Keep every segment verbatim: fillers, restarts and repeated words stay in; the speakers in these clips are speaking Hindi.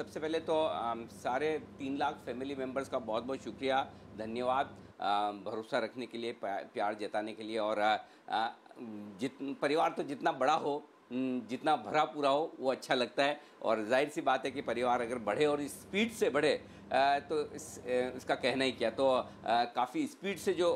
सबसे पहले तो आम, सारे तीन लाख फैमिली मेंबर्स का बहुत बहुत शुक्रिया, धन्यवाद भरोसा रखने के लिए, प्यार जताने के लिए। और आ, आ, जित परिवार तो जितना बड़ा हो, जितना भरा पूरा हो, वो अच्छा लगता है। और जाहिर सी बात है कि परिवार अगर बढ़े और स्पीड से बढ़े तो इस, इसका कहना ही क्या। तो काफ़ी स्पीड से जो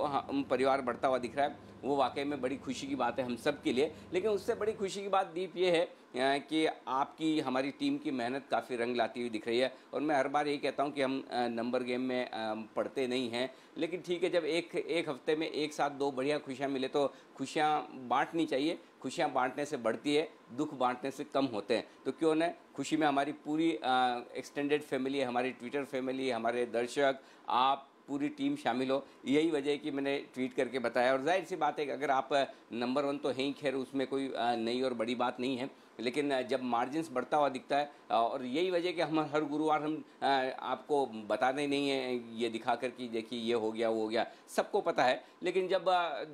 परिवार बढ़ता हुआ दिख रहा है वो वाकई में बड़ी खुशी की बात है हम सब के लिए। लेकिन उससे बड़ी खुशी की बात दीप ये है कि आपकी हमारी टीम की मेहनत काफ़ी रंग लाती हुई दिख रही है। और मैं हर बार यही कहता हूँ कि हम नंबर गेम में पढ़ते नहीं हैं, लेकिन ठीक है, जब एक एक हफ्ते में एक साथ दो बढ़िया खुशियाँ मिले तो खुशियाँ बाँटनी चाहिए। खुशियाँ बाँटने से बढ़ती है, दुख बाँटने से कम होते हैं। तो क्यों न खुशी में हमारी पूरी एक्सटेंडेड फैमिली, हमारी ट्विटर फैमिली, हमारे दर्शक, आप पूरी टीम शामिल हो। यही वजह है कि मैंने ट्वीट करके बताया। और जाहिर सी बात है कि अगर आप नंबर वन तो हैं ही, खैर उसमें कोई नई और बड़ी बात नहीं है, लेकिन जब मार्जिन्स बढ़ता हुआ दिखता है, और यही वजह कि हम हर गुरुवार हम आपको बताते नहीं हैं ये दिखा कर कि देखिए ये हो गया वो हो गया, सबको पता है। लेकिन जब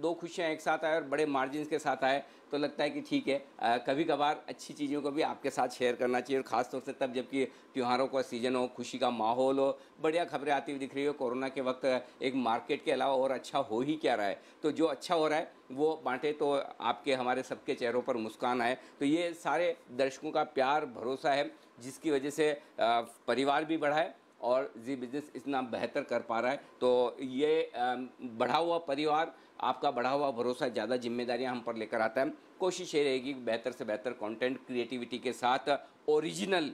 दो खुशियाँ एक साथ आए और बड़े मार्जिन्स के साथ आए तो लगता है कि ठीक है, कभी कभार अच्छी चीज़ों को भी आपके साथ शेयर करना चाहिए। और ख़ासतौर से तब जबकि त्योहारों का सीज़न हो, खुशी का माहौल हो, बढ़िया खबरें आती हुई दिख रही हो। कोरोना के वक्त एक मार्केट के अलावा और अच्छा हो ही क्या रहा है, तो जो अच्छा हो रहा है वो बांटे तो आपके हमारे सबके चेहरों पर मुस्कान आए। तो ये सारे दर्शकों का प्यार भरोसा है जिसकी वजह से परिवार भी बढ़ा है और जी बिज़नेस इतना बेहतर कर पा रहा है। तो ये बढ़ा हुआ परिवार, आपका बढ़ा हुआ भरोसा ज़्यादा जिम्मेदारियां हम पर लेकर आता है। कोशिश ये रहेगी बेहतर से बेहतर कंटेंट क्रिएटिविटी के साथ, ओरिजिनल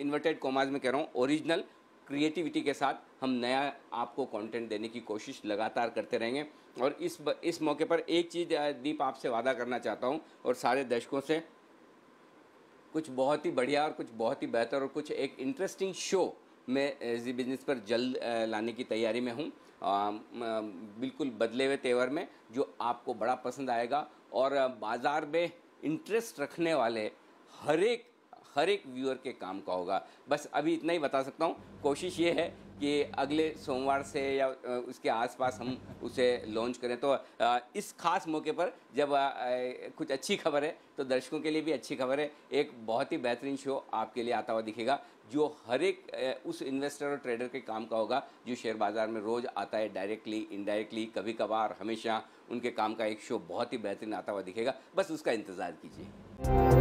इन्वर्टेड कॉमास में कह रहा हूँ, ओरिजिनल क्रिएटिविटी के साथ हम नया आपको कंटेंट देने की कोशिश लगातार करते रहेंगे। और इस इस मौके पर एक चीज़ दीप आपसे वादा करना चाहता हूं और सारे दर्शकों से, कुछ बहुत ही बढ़िया और कुछ बहुत ही बेहतर और कुछ एक इंटरेस्टिंग शो मैं जी बिज़नेस पर जल्द लाने की तैयारी में हूं, बिल्कुल बदले हुए तेवर में, जो आपको बड़ा पसंद आएगा। और बाज़ार में इंटरेस्ट रखने वाले हर एक हर एक व्यूअर के काम का होगा। बस अभी इतना ही बता सकता हूँ। कोशिश ये है कि अगले सोमवार से या उसके आसपास हम उसे लॉन्च करें। तो इस खास मौके पर जब कुछ अच्छी खबर है तो दर्शकों के लिए भी अच्छी खबर है, एक बहुत ही बेहतरीन शो आपके लिए आता हुआ दिखेगा जो हर एक उस इन्वेस्टर और ट्रेडर के काम का होगा जो शेयर बाज़ार में रोज़ आता है, डायरेक्टली इनडायरेक्टली, कभी कभार, हमेशा उनके काम का एक शो बहुत ही बेहतरीन आता हुआ दिखेगा। बस उसका इंतज़ार कीजिए।